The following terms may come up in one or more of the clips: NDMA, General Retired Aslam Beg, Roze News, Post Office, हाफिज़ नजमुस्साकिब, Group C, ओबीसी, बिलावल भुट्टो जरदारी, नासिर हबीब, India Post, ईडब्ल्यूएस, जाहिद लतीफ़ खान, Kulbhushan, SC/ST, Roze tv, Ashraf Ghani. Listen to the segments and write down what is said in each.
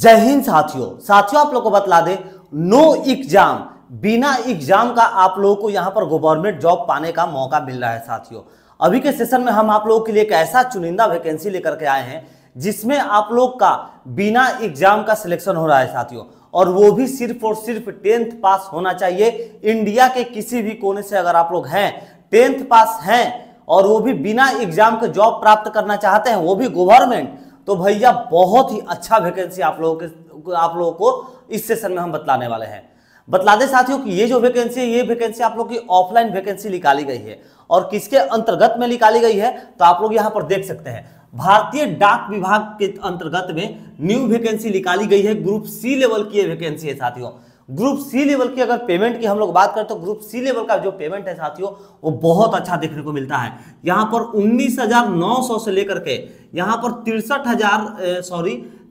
जय हिंद साथियों। आप लोगों को बतला दे, नो एग्जाम, बिना एग्जाम का आप लोगों को यहाँ पर गवर्नमेंट जॉब पाने का मौका मिल रहा है। साथियों, अभी के सेशन में हम आप लोगों के लिए एक ऐसा चुनिंदा वैकेंसी लेकर के आए हैं जिसमें आप लोग का बिना एग्जाम का सिलेक्शन हो रहा है साथियों, और वो भी सिर्फ और सिर्फ 10th पास होना चाहिए। इंडिया के किसी भी कोने से अगर आप लोग हैं, 10th पास हैं और वो भी बिना एग्जाम के जॉब प्राप्त करना चाहते हैं, वो भी गवर्नमेंट, तो भैया बहुत ही अच्छा वैकेंसी आप लोगों को इस सेशन में हम बतलाने वाले हैं। बतला दे साथियों कि ये जो वैकेंसी है, ये वैकेंसी आप लोग की ऑफलाइन वैकेंसी निकाली गई है, और किसके अंतर्गत में निकाली गई है तो आप लोग यहाँ पर देख सकते हैं, भारतीय डाक विभाग के अंतर्गत में न्यू वैकेंसी निकाली गई है। ग्रुप सी लेवल की ये वैकेंसी है साथियों। ग्रुप सी लेवल की अगर पेमेंट की हम लोग बात करें तो ग्रुप सी लेवल का जो पेमेंट है साथियों वो बहुत अच्छा देखने को मिलता है। यहाँ पर 19,900 से लेकर के यहाँ पर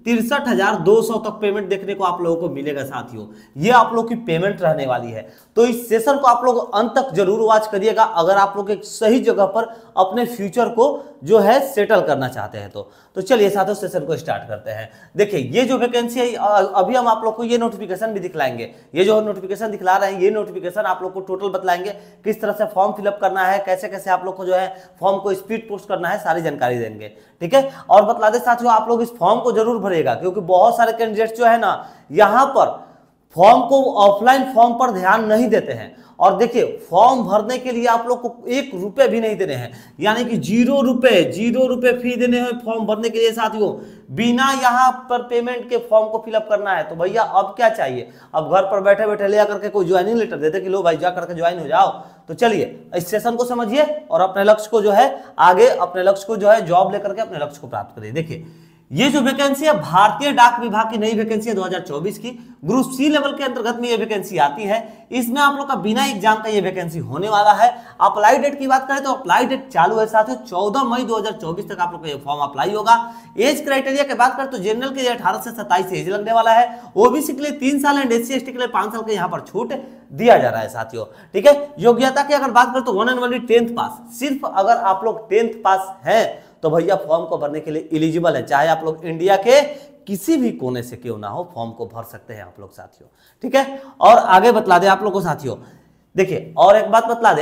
63,200 तक पेमेंट देखने को आप लोगों को मिलेगा साथियों। ये आप लोग की पेमेंट रहने वाली है, तो इस सेशन को आप लोग अंत तक जरूर वॉच करिएगा अगर आप लोग एक सही जगह पर अपने फ्यूचर को जो है सेटल करना चाहते हैं तो चलिए साथियों सेशन को स्टार्ट करते हैं। देखिए ये जो वैकेंसी है, अभी हम आप लोग को ये नोटिफिकेशन भी दिखलाएंगे, ये जो नोटिफिकेशन दिखला रहे हैं ये नोटिफिकेशन आप लोग को टोटल बतलाएंगे, किस तरह से फॉर्म फिलअप करना है, कैसे कैसे आप लोग को जो है फॉर्म को स्पीड पोस्ट करना है, सारी जानकारी देंगे। ठीक है, और बतला दे साथियों आप लोग इस फॉर्म को जरूर भरेगा क्योंकि बहुत सारे कैंडिडेट जो है ना यहाँ पर फॉर्म को, ऑफलाइन फॉर्म पर ध्यान नहीं देते हैं। और देखिए फॉर्म भरने के लिए आप लोग को 1 रुपये भी नहीं देने हैं, यानी कि 0 रुपये फी देने हैं फॉर्म भरने के लिए साथियों। बिना यहाँ पर पेमेंट के फॉर्म को फिलअप करना है, तो भैया अब क्या चाहिए, अब घर पर बैठे बैठे ले आकर के कोई ज्वाइनिंग लेटर देते कि लो भाई जा करके ज्वाइन हो जाओ। तो चलिए इस सेशन को समझिए और अपने लक्ष्य को जो है आगे, अपने लक्ष्य को जो है जॉब लेकर के अपने लक्ष्य को प्राप्त करिए। देखिए ये जो वैकेंसी है भारतीय डाक विभाग की नई वैकेंसी है 2024 की, ग्रुप सी लेवल के अंतर्गत में ये वैकेंसी आती है। इसमें आप लोग का बिना एग्जाम का ये वैकेंसी होने वाला है। अप्लाई डेट की बात करें तो अप्लाई डेट चालू है साथियों, 14 मई 2024 तक आप लोग का ये फॉर्म अप्लाई होगा। एज क्राइटेरिया की बात करें तो जनरल के लिए 18 से 27 एज लगने वाला है, ओबीसी के लिए 3 साल एंड SC/ST के लिए 5 साल का यहाँ पर छूट दिया जा रहा है साथियों। ठीक है, योग्यता की अगर बात करें तो वन एंड ओनली 10th पास, सिर्फ अगर आप लोग 10th पास है तो भैया फॉर्म को भरने के लिए एलिजिबल है, चाहे आप लोग इंडिया के किसी भी कोने से क्यों ना हो फॉर्म को भर सकते हैं आप लोग साथियों। ठीक है, और आगे बतला दे आप लोगों को साथियों, देखिए और एक बात बतला दे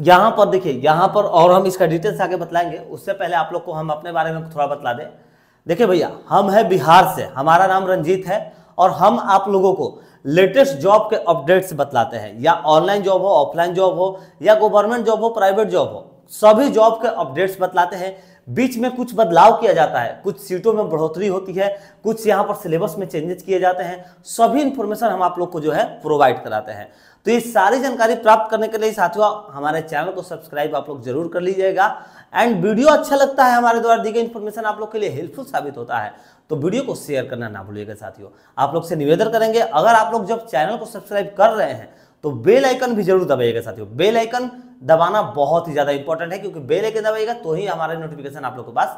यहाँ पर, देखिए यहाँ पर, और हम इसका डिटेल्स आगे बतलाएंगे, उससे पहले आप लोग को हम अपने बारे में थोड़ा बतला दें। देखिए भैया हम है बिहार से, हमारा नाम रंजीत है और हम आप लोगों को लेटेस्ट जॉब के अपडेट्स बतलाते हैं, या ऑनलाइन जॉब हो, ऑफलाइन जॉब हो, या गवर्नमेंट जॉब हो, प्राइवेट जॉब हो, सभी जॉब के अपडेट्स बतलाते हैं। बीच में कुछ बदलाव किया जाता है, कुछ सीटों में बढ़ोतरी होती है, कुछ यहाँ पर सिलेबस में चेंजेस किए जाते हैं, सभी इन्फॉर्मेशन हम आप लोग को जो है प्रोवाइड कराते हैं। तो ये सारी जानकारी प्राप्त करने के लिए साथियों हमारे चैनल को सब्सक्राइब आप लोग जरूर कर लीजिएगा, एंड वीडियो अच्छा लगता है, हमारे द्वारा दी गई इन्फॉर्मेशन आप लोग के लिए हेल्पफुल साबित होता है तो वीडियो को शेयर करना ना भूलिएगा साथियों। आप लोग से निवेदन करेंगे, अगर आप लोग जब चैनल को सब्सक्राइब कर रहे हैं तो बेल आइकन भी जरूर दबाइएगा साथियों। बेल आइकन दबाना बहुत ही ज्यादा इंपॉर्टेंट है क्योंकि बेल आइकन दबाइएगा तो ही हमारे नोटिफिकेशन आप लोगों के पास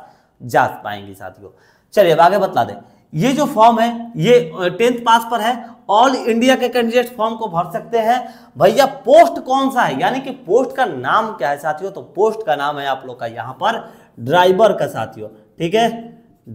जा पाएंगे साथियों। चलिए अब आगे बतला दें, ये जो फॉर्म है ये 10th पास पर है, ऑल इंडिया के कैंडिडेट फॉर्म को भर सकते हैं। भैया पोस्ट कौन सा है, यानी कि पोस्ट का नाम क्या है साथियों, तो पोस्ट का नाम है आप लोग का यहाँ पर ड्राइवर का साथियों। ठीक है,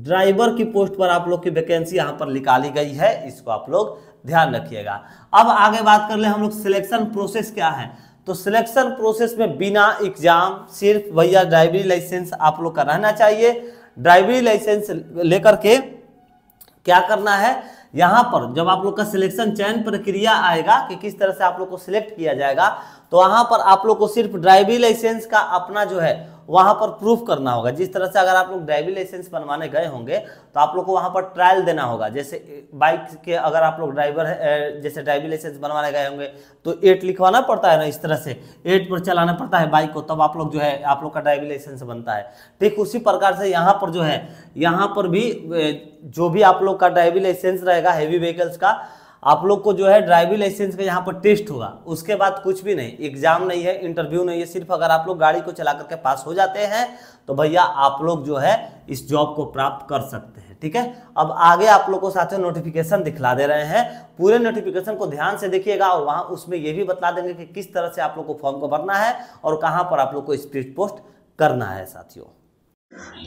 ड्राइवर की पोस्ट पर आप लोग की वैकेंसी यहाँ पर निकाली गई है, इसको आप लोग ध्यान रखिएगा। अब आगे बात कर ले हम लोग सिलेक्शन प्रोसेस क्या है, तो सिलेक्शन प्रोसेस में बिना एग्जाम, सिर्फ भैया ड्राइविंग लाइसेंस आप लोग का रहना चाहिए। ड्राइविंग लाइसेंस लेकर के क्या करना है, यहाँ पर जब आप लोग का सिलेक्शन चयन प्रक्रिया आएगा कि किस तरह से आप लोग को सिलेक्ट किया जाएगा, तो वहाँ पर आप लोग को सिर्फ ड्राइविंग लाइसेंस का अपना जो है वहाँ पर प्रूफ करना होगा। जिस तरह से अगर आप लोग ड्राइविंग लाइसेंस बनवाने गए होंगे तो आप लोग को वहाँ पर ट्रायल देना होगा, जैसे बाइक के अगर आप लोग ड्राइवर है, जैसे ड्राइविंग लाइसेंस बनवाने गए होंगे तो 8 लिखवाना पड़ता है ना, इस तरह से 8 पर चलाना पड़ता है बाइक को, तब आप लोग जो है आप लोग का ड्राइविंग लाइसेंस बनता है। ठीक उसी प्रकार से यहाँ पर जो है, यहाँ पर भी जो भी आप लोग का ड्राइविंग लाइसेंस रहेगा हैवी व्हीकल्स का, आप लोग को जो है ड्राइविंग लाइसेंस का यहाँ पर टेस्ट होगा, उसके बाद कुछ भी नहीं, एग्जाम नहीं है, इंटरव्यू नहीं है, सिर्फ अगर आप लोग गाड़ी को चला करके पास हो जाते हैं तो भैया आप लोग जो है इस जॉब को प्राप्त कर सकते हैं। ठीक है, अब आगे आप लोग को साथियों नोटिफिकेशन दिखला दे रहे हैं, पूरे नोटिफिकेशन को ध्यान से देखिएगा और वहाँ उसमें यह भी बतला देंगे कि किस तरह से आप लोग को फॉर्म को भरना है और कहाँ पर आप लोग को स्पीड पोस्ट करना है साथियों।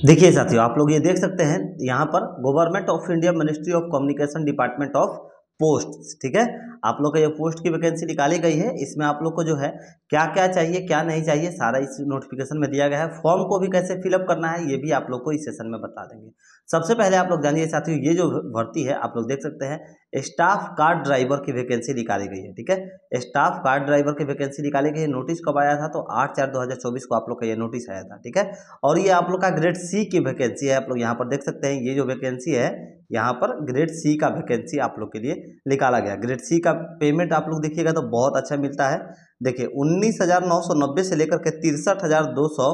देखिए साथियों, आप लोग ये देख सकते हैं यहाँ पर government of India ministry of communication department of post, ठीक है, आप लोग का ये पोस्ट की वैकेंसी निकाली गई है। इसमें आप लोग को जो है क्या क्या चाहिए क्या नहीं चाहिए सारा इस नोटिफिकेशन में दिया गया है। फॉर्म को भी कैसे फिलअप करना है ये भी आप लोग को इस सेशन में बता देंगे। सबसे पहले आप लोग जानिए साथियों, ये जो भर्ती है आप लोग देख सकते हैं स्टाफ कार ड्राइवर की वैकेंसी निकाली गई है, ठीक है, स्टाफ कार ड्राइवर की वैकेंसी निकाली गई है। नोटिस कब आया था तो 8/4/2024 को आप लोग का ये नोटिस आया था, ठीक है। और ये आप लोग का ग्रेड सी की वैकेंसी है, आप लोग यहाँ पर देख सकते हैं ये जो वैकेंसी है यहाँ पर ग्रेड सी का वैकेंसी आप लोग के लिए निकाला गया। ग्रेड सी का पेमेंट आप लोग देखिएगा तो बहुत अच्छा मिलता है, देखिए 19,990 से लेकर के 63,200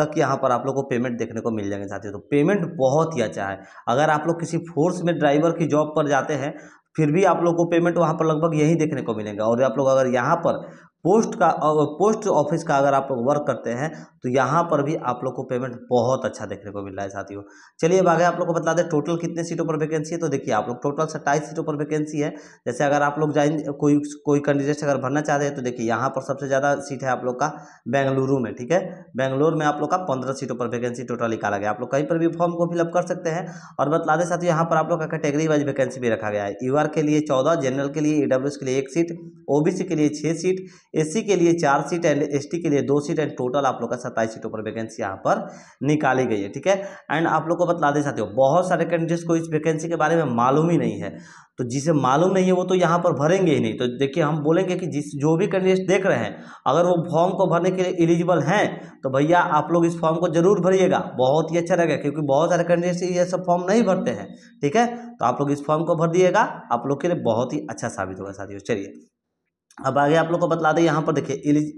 तक यहाँ पर आप लोग को पेमेंट देखने को मिल जाएंगे साथियों। तो पेमेंट बहुत ही अच्छा है। अगर आप लोग किसी फोर्स में ड्राइवर की जॉब पर जाते हैं फिर भी आप लोग को पेमेंट वहाँ पर लगभग यही देखने को मिलेगा। और आप लोग अगर यहाँ पर पोस्ट ऑफिस का अगर आप वर्क करते हैं तो यहाँ पर भी आप लोग को पेमेंट बहुत अच्छा देखने को मिल रहा है साथियों। चलिए अब आगे आप लोग को बता दें टोटल कितने सीटों पर वैकेंसी है, तो देखिए आप लोग टोटल 27 सीटों पर वैकेंसी है। जैसे अगर आप लोग कोई कैंडिडेट अगर भरना चाहते हैं तो देखिए यहाँ पर सबसे ज़्यादा सीट है आप लोग का बेंगलुरु में, ठीक है, बेंगलोर में आप लोग का 15 सीटों पर वैकेंसी टोटल निकाला गया। आप लोग कहीं पर भी फॉर्म को फिलअप कर सकते हैं। और बता दें साथियों, यहाँ पर आप लोग का कैटेगरी वाइज वैकेंसी भी रखा गया है। यूआर के लिए 14, जनरल के लिए ईडब्ल्यूएस के लिए 1 सीट, ओबीसी के लिए 6 सीट, एससी के लिए 4 सीट एंड एसटी के लिए 2 सीट एंड टोटल आप लोग का 27 सीटों पर वैकेंसी यहाँ पर निकाली गई है, ठीक है। एंड आप लोग को बता दें साथियों, बहुत सारे कैंडिडेट्स को इस वैकेंसी के बारे में मालूम ही नहीं है, तो जिसे मालूम नहीं है वो तो यहाँ पर भरेंगे ही नहीं। तो देखिए हम बोलेंगे कि जो भी कैंडिडेट्स देख रहे हैं अगर वो फॉर्म को भरने के लिए एलिजिबल हैं तो भैया आप लोग इस फॉर्म को जरूर भरिएगा, बहुत ही अच्छा रहेगा, क्योंकि बहुत सारे कैंडिडेट्स ये सब फॉर्म नहीं भरते हैं, ठीक है। तो आप लोग इस फॉर्म को भर दिएगा, आप लोग के लिए बहुत ही अच्छा साबित होगा साथियों। चलिए अब आगे आप लोग को बता दें, यहाँ पर देखिए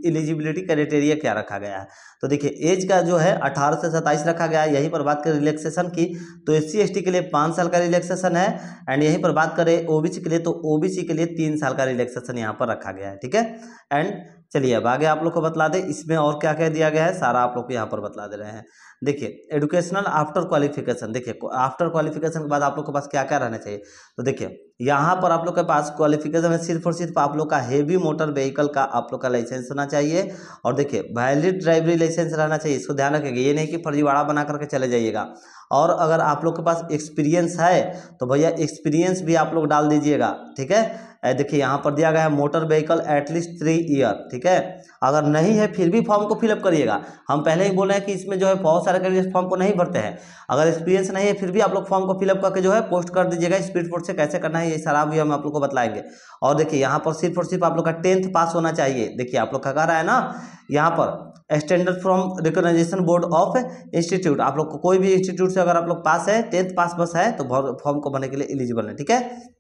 एलिजिबिलिटी क्राइटेरिया क्या रखा गया है, तो देखिए एज का जो है 18 से 27 रखा गया है। यहीं पर बात करें रिलैक्सेशन की तो SC/ST के लिए 5 साल का रिलैक्सेशन है। एंड यहीं पर बात करें ओबीसी के लिए तो ओबीसी के लिए 3 साल का रिलैक्सेशन यहाँ पर रखा गया है, ठीक है। एंड चलिए अब आगे आप लोग को बतला दें इसमें और क्या क्या दिया गया है सारा आप लोग को यहाँ पर बतला दे रहे हैं। देखिए एजुकेशनल आफ्टर क्वालिफिकेशन, देखिए आफ्टर क्वालिफिकेशन के बाद आप लोग के पास क्या क्या रहना चाहिए, तो देखिए यहाँ पर आप लोग के पास क्वालिफिकेशन है सिर्फ और सिर्फ आप लोग का हेवी मोटर व्हीकल का आप लोग का लाइसेंस होना चाहिए। और देखिए वैलिड ड्राइवरी लाइसेंस रहना चाहिए, इसको ध्यान रखिएगा, ये नहीं कि फर्जीवाड़ा बना करके चले जाइएगा। और अगर आप लोग के पास एक्सपीरियंस है तो भैया एक्सपीरियंस भी आप लोग डाल दीजिएगा, ठीक है। देखिए यहाँ पर दिया गया है मोटर व्हीकल एटलीस्ट 3 ईयर, ठीक है। अगर नहीं है फिर भी फॉर्म को फिलअप करिएगा। हम पहले ही बोल रहे हैं कि इसमें जो है बहुत सारे कैंडिडेट फॉर्म को नहीं भरते हैं। अगर एक्सपीरियंस नहीं है फिर भी आप लोग फॉर्म को फिलअप करके जो है पोस्ट कर दीजिएगा। स्पीड पोस्ट से कैसे करना है ये सारा भी हम आप लोग को बतलाएंगे। और देखिए यहाँ पर सिर्फ आप लोग का 10th पास होना चाहिए। देखिए आप लोग का कह रहा है ना यहाँ पर standard from recognition board of institute, आप लोग को कोई भी इंस्टीट्यूट से अगर आप लोग पास है 10th पास बस है तो फॉर्म को भरने के लिए एलिजिबल है, ठीक है।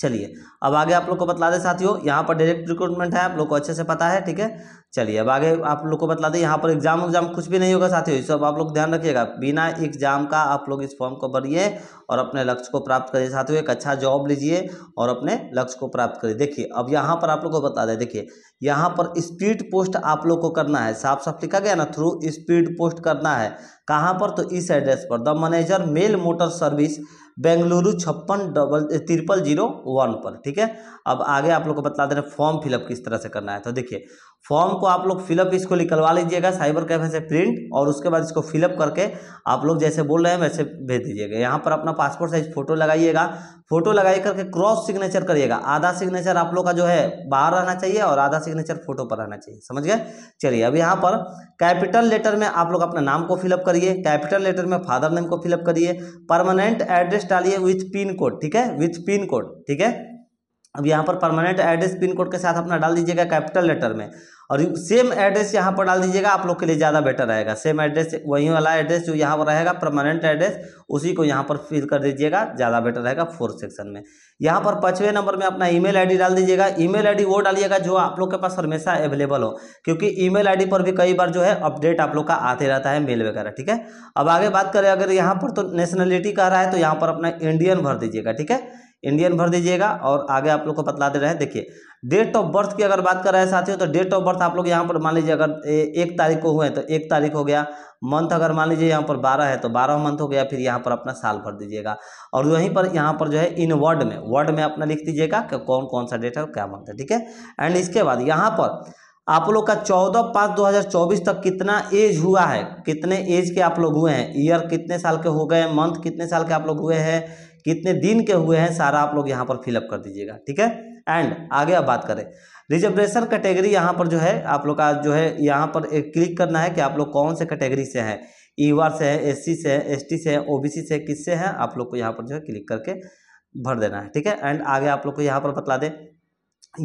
चलिए अब आगे आप लोग को बतला दें साथियों, यहाँ पर डायरेक्ट रिक्रूटमेंट है, आप लोग को अच्छे से पता है, ठीक है। चलिए अब आगे आप लोग को बतला दें यहाँ पर एग्जाम कुछ भी नहीं होगा साथियों, ये सब आप लोग ध्यान रखिएगा। बिना एग्जाम का आप लोग इस फॉर्म को भरिए और अपने लक्ष्य को प्राप्त करिए साथियों। एक अच्छा जॉब लीजिए और अपने लक्ष्य को प्राप्त करिए। देखिए अब यहाँ पर आप लोग को बता दें, देखिए यहाँ पर स्पीड पोस्ट आप लोग को करना है, साफ साफ लिखा गया ना, थ्रू स्पीड पोस्ट करना है। कहाँ पर तो इस एड्रेस पर, the manager mail motor service Bengaluru 56 0001 पर, ठीक है। अब आगे आप लोग को बता दे रहे हैं फॉर्म फिलअप किस तरह से करना है, तो देखिए फॉर्म को आप लोग फिलअप इसको निकलवा लीजिएगा साइबर कैफे से प्रिंट, और उसके बाद इसको फिलअप करके आप लोग जैसे बोल रहे हैं वैसे भेज दीजिएगा। यहाँ पर अपना पासपोर्ट साइज फोटो लगाइएगा, फोटो लगाई करके क्रॉस सिग्नेचर करिएगा। आधा सिग्नेचर आप लोग का जो है बाहर रहना चाहिए और आधा सिग्नेचर फोटो पर रहना चाहिए, समझ गए। चलिए अब यहाँ पर कैपिटल लेटर में आप लोग अपना नाम को फिलअप करिए, कैपिटल लेटर में फादर नेम को फिलअप करिए, परमानेंट एड्रेस डालिए विथ पिन कोड, ठीक है, विथ पिन कोड, ठीक है। अब यहाँ पर परमानेंट एड्रेस पिन कोड के साथ अपना डाल दीजिएगा कैपिटल लेटर में, और सेम एड्रेस यहाँ पर डाल दीजिएगा, आप लोग के लिए ज़्यादा बेटर रहेगा। सेम एड्रेस वही वाला एड्रेस जो यहाँ पर रहेगा परमानेंट एड्रेस उसी को यहाँ पर फिल कर दीजिएगा, ज़्यादा बेटर रहेगा। 4th सेक्शन में यहाँ पर 5वें नंबर में अपना ईमेल आईडी डाल दीजिएगा। ईमेल आईडी वो डालिएगा जो आप लोग के पास हमेशा अवेलेबल हो, क्योंकि ईमेल आईडी पर भी कई बार जो है अपडेट आप लोग का आते रहता है मेल वगैरह, ठीक है। अब आगे बात करें अगर यहाँ पर तो नेशनलिटी कह रहा है तो यहाँ पर अपना इंडियन भर दीजिएगा, ठीक है, इंडियन भर दीजिएगा। और आगे आप लोग को बतला दे रहे हैं, देखिए डेट ऑफ बर्थ की अगर बात कर रहे हैं साथियों तो डेट ऑफ बर्थ आप लोग यहाँ पर मान लीजिए अगर 1 तारीख को हुए तो 1 तारीख हो गया, मंथ अगर मान लीजिए यहाँ पर 12 है तो 12 मंथ हो गया, फिर यहाँ पर अपना साल भर दीजिएगा। और वहीं पर यहाँ पर जो है इन वर्ड में अपना लिख दीजिएगा कि कौन कौन सा डेट है और क्या मंथ है, ठीक है। एंड इसके बाद यहाँ पर आप लोग का 14/5/2024 तक कितना एज हुआ है, कितने एज के आप लोग हुए हैं, ईयर कितने साल के हो गए, मंथ कितने साल के आप लोग हुए हैं, कितने दिन के हुए हैं, सारा आप लोग यहाँ पर फिलअप कर दीजिएगा, ठीक है। एंड आगे अब बात करें रिजर्वेशन कैटेगरी, यहाँ पर जो है आप लोग का जो है यहाँ पर एक क्लिक करना है कि आप लोग कौन से कैटेगरी से हैं, ईवार से है, एससी से है, एसटी से है, ओबीसी से, किससे हैं, आप लोग को यहाँ पर जो है क्लिक करके भर देना है, ठीक है। एंड आगे आप लोग को यहाँ पर बतला दें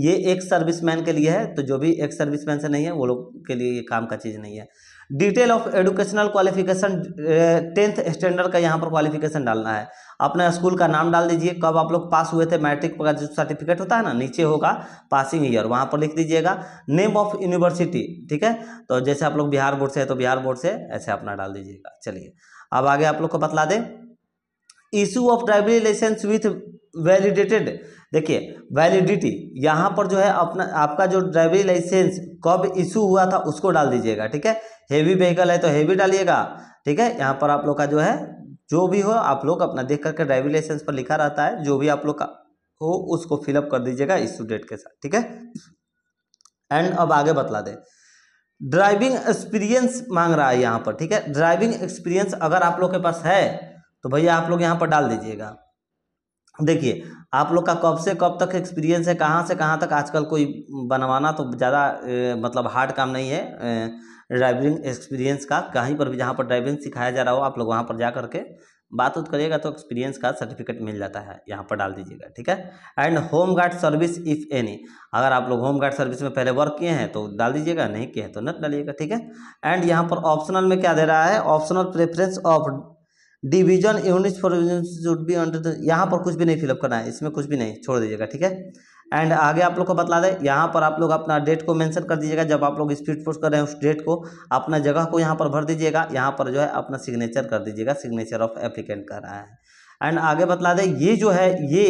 ये एक सर्विसमैन के लिए है, तो जो भी एक सर्विसमैन से नहीं है वो लोग के लिए ये काम का चीज़ नहीं है। Detail of educational qualification 10th standard का यहाँ पर क्वालिफिकेशन डालना है, अपने स्कूल का नाम डाल दीजिए, कब आप लोग पास हुए थे, मैट्रिक का जो सर्टिफिकेट होता है ना नीचे होगा पासिंग ईयर, वहाँ पर लिख दीजिएगा। नेम ऑफ यूनिवर्सिटी, ठीक है, तो जैसे आप लोग बिहार बोर्ड से है तो बिहार बोर्ड से ऐसे अपना डाल दीजिएगा। चलिए अब आगे आप लोग को बतला दें issue of driving licence with validated, देखिए वैलिडिटी यहाँ पर जो है अपना आपका जो ड्राइविंग लाइसेंस कब इशू हुआ था उसको डाल दीजिएगा, ठीक है। हेवी व्हीकल है तो हेवी डालिएगा, ठीक है। यहाँ पर आप लोग का जो है जो भी हो आप लोग अपना देख करके ड्राइविंग लाइसेंस पर लिखा रहता है, जो भी आप लोग का हो उसको फिलअप कर दीजिएगा इशू डेट के साथ, ठीक है। एंड अब आगे बतला दें ड्राइविंग एक्सपीरियंस मांग रहा है यहाँ पर, ठीक है। ड्राइविंग एक्सपीरियंस अगर आप लोग के पास है तो भैया आप लोग यहाँ पर डाल दीजिएगा। देखिए आप लोग का कब से कब तक एक्सपीरियंस है, कहाँ से कहाँ तक, आजकल कोई बनवाना तो ज़्यादा मतलब हार्ड काम नहीं है ड्राइविंग एक्सपीरियंस का। कहीं पर भी जहाँ पर ड्राइविंग सिखाया जा रहा हो आप लोग वहाँ पर जा करके बात उत करिएगा तो एक्सपीरियंस का सर्टिफिकेट मिल जाता है, यहाँ पर डाल दीजिएगा, ठीक है। And home guard service if any, अगर आप लोग होम गार्ड सर्विस में पहले वर्क किए हैं तो डाल दीजिएगा, नहीं किए हैं तो नट डालिएगा, ठीक है। एंड यहाँ पर ऑप्शनल में क्या दे रहा है, optional preference of division unit for should be under the, यहाँ पर कुछ भी नहीं फिलअप करना है, इसमें कुछ भी नहीं, छोड़ दीजिएगा, ठीक है। एंड आगे आप लोग को बतला दें यहाँ पर आप लोग अपना डेट को मेंशन कर दीजिएगा, जब आप लोग स्पीड पोस्ट कर रहे हैं उस डेट को, अपना जगह को यहाँ पर भर दीजिएगा, यहाँ पर जो है अपना सिग्नेचर कर दीजिएगा, सिग्नेचर ऑफ एप्लीकेंट कर रहा है। एंड आगे बतला दें ये जो है ये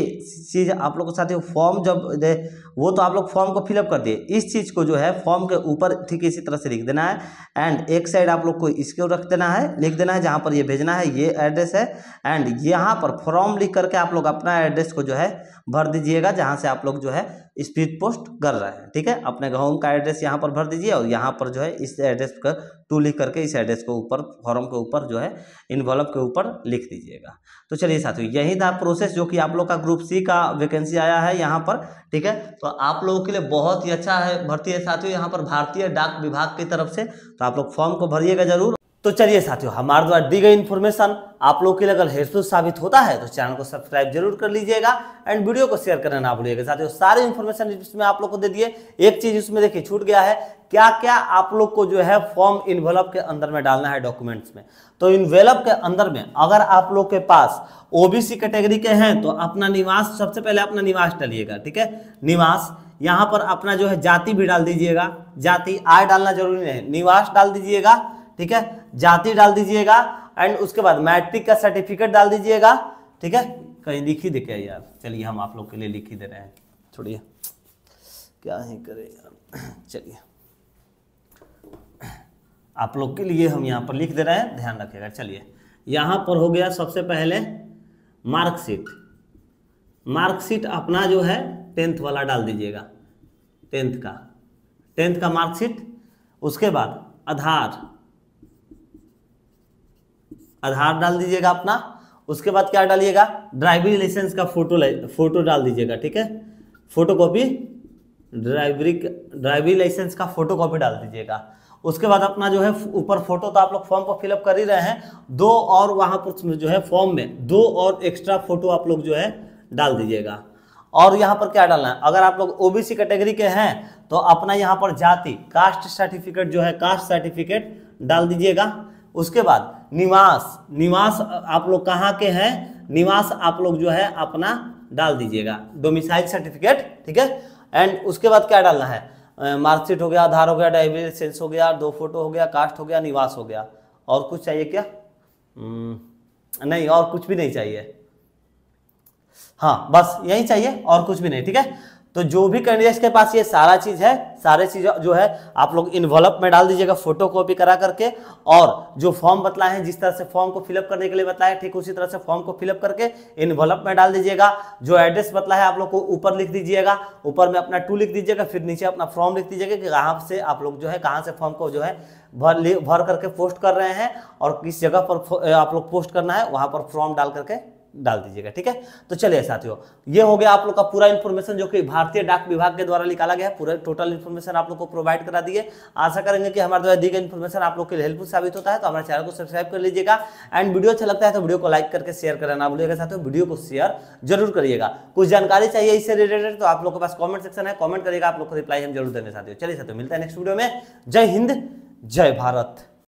चीज़ आप लोग के साथ फॉर्म जब दे वो तो आप लोग फॉर्म को फिलअप कर दिए, इस चीज़ को जो है फॉर्म के ऊपर ठीक इसी तरह से लिख देना है। एंड एक साइड आप लोग को इसको रख देना है, लिख देना है जहाँ पर ये भेजना है ये एड्रेस है। एंड यहाँ पर फॉर्म लिख करके आप लोग अपना एड्रेस को जो है भर दीजिएगा, जहाँ से आप लोग जो है स्पीड पोस्ट कर रहे हैं, ठीक है। अपने गाँव का एड्रेस यहाँ पर भर दीजिए और यहाँ पर जो है इस एड्रेस का टू लिख करके इस एड्रेस को ऊपर फॉर्म के ऊपर जो है इनवॉल्व के ऊपर लिख दीजिएगा। तो चलिए साथियों यही था प्रोसेस जो कि आप लोग का ग्रुप सी का वैकेंसी आया है यहाँ पर, ठीक है। तो आप लोगों के लिए बहुत ही अच्छा है भर्ती है साथियों, यहाँ पर भारतीय डाक विभाग की तरफ से, तो आप लोग फॉर्म को भरिएगा जरूर। तो चलिए साथियों हमारे द्वारा दी गई इन्फॉर्मेशन आप लोगों के लिए अगर हेल्पफुल साबित होता है तो चैनल को सब्सक्राइब जरूर कर लीजिएगा एंड वीडियो को शेयर करना ना भूलिएगा। साथियों सारी इन्फॉर्मेशन इसमें आप लोग को दे दिए, एक चीज उसमें देखिए छूट गया है, क्या क्या आप लोग को जो है फॉर्म इन्वेलप के अंदर में डालना है डॉक्यूमेंट्स में। तो इन्वेलप के अंदर में अगर आप लोग के पास ओबीसी कैटेगरी के हैं तो अपना निवास, सबसे पहले अपना निवास डालिएगा, ठीक है। निवास यहाँ पर अपना जो है जाति भी डाल दीजिएगा, जाति आय डालना जरूरी नहीं, निवास डाल दीजिएगा, ठीक है, जाति डाल दीजिएगा। एंड उसके बाद मैट्रिक का सर्टिफिकेट डाल दीजिएगा, ठीक है। कहीं लिख ही दिखे यार, चलिए हम आप लोग के लिए लिख ही दे रहे हैं, छोड़िए क्या ही करें यार, चलिए आप लोग के लिए हम यहाँ पर लिख दे रहे हैं, ध्यान रखिएगा। चलिए यहाँ पर हो गया सबसे पहले मार्कशीट, मार्कशीट अपना जो है 10th वाला डाल दीजिएगा, 10th का मार्कशीट। उसके बाद आधार डाल दीजिएगा अपना। उसके बाद क्या डालिएगा, ड्राइविंग लाइसेंस का फोटो डाल दीजिएगा, ठीक है, फोटो कॉपी ड्राइविंग लाइसेंस का फोटो कॉपी डाल दीजिएगा। उसके बाद अपना जो है ऊपर फोटो तो आप लोग फॉर्म को फिलअप कर ही रहे हैं, दो और वहाँ पर जो है फॉर्म में दो और एक्स्ट्रा फोटो आप लोग जो है डाल दीजिएगा। और यहाँ पर क्या डालना है, अगर आप लोग ओबीसी कैटेगरी के हैं तो अपना यहाँ पर जाति कास्ट सर्टिफिकेट जो है कास्ट सर्टिफिकेट डाल दीजिएगा। उसके बाद निवास आप लोग कहाँ के हैं, निवास आप लोग जो है अपना डाल दीजिएगा, डोमिसाइल सर्टिफिकेट, ठीक है। एंड उसके बाद क्या डालना है, मार्कशीट हो गया, आधार हो गया, ड्राइविंग लाइसेंस हो गया, दो फोटो हो गया, कास्ट हो गया, निवास हो गया। और कुछ चाहिए क्या, नहीं और कुछ भी नहीं चाहिए, हाँ बस यही चाहिए और कुछ भी नहीं, ठीक है। तो जो भी कैंडिडेट्स के पास ये सारा चीज है, सारे चीज जो है आप लोग इन्वॉल्व में डाल दीजिएगा फोटोकॉपी करा करके, और जो फॉर्म बतलाए हैं जिस तरह से फॉर्म को फिलअप करने के लिए बताया ठीक उसी तरह से फॉर्म को फिलअप करके इन्वॉल्व में डाल दीजिएगा। जो एड्रेस बतला है आप लोग को ऊपर लिख दीजिएगा, ऊपर में अपना टू लिख दीजिएगा, फिर नीचे अपना फॉर्म लिख दीजिएगा कि कहाँ से आप लोग जो है कहाँ से फॉर्म को जो है भर करके पोस्ट कर रहे हैं और किस जगह पर आप लोग पोस्ट करना है वहाँ पर फॉर्म डाल करके डाल दीजिएगा। ठीक है, तो चलिए साथियों ये हो गया आप लोग का पूरा इन्फॉर्मेशन जो कि भारतीय डाक विभाग के द्वारा निकाला गया है। पूरा टोटल इन्फॉर्मेशन आप लोग को प्रोवाइड करा दिए। आशा करेंगे कि हमारे द्वारा दी गई इन्फॉर्मेशन आप लोग के लिए हेल्पफुल साबित होता है। तो हमारे चैनल को सब्सक्राइब कर लीजिएगा एंड वीडियो अच्छा लगता है तो वीडियो को लाइक करके शेयर करना ना भूलिएगा। साथियों वीडियो को शेयर जरूर करिएगा। कुछ जानकारी चाहिए इससे रिलेटेड तो आप लोग के पास कॉमेंट सेक्शन है, कॉमेंट करिएगा, आप लोग को रिप्लाई हम जरूर देंगे साथियों। चलिए साथियों मिलते हैं नेक्स्ट वीडियो में। जय हिंद जय भारत।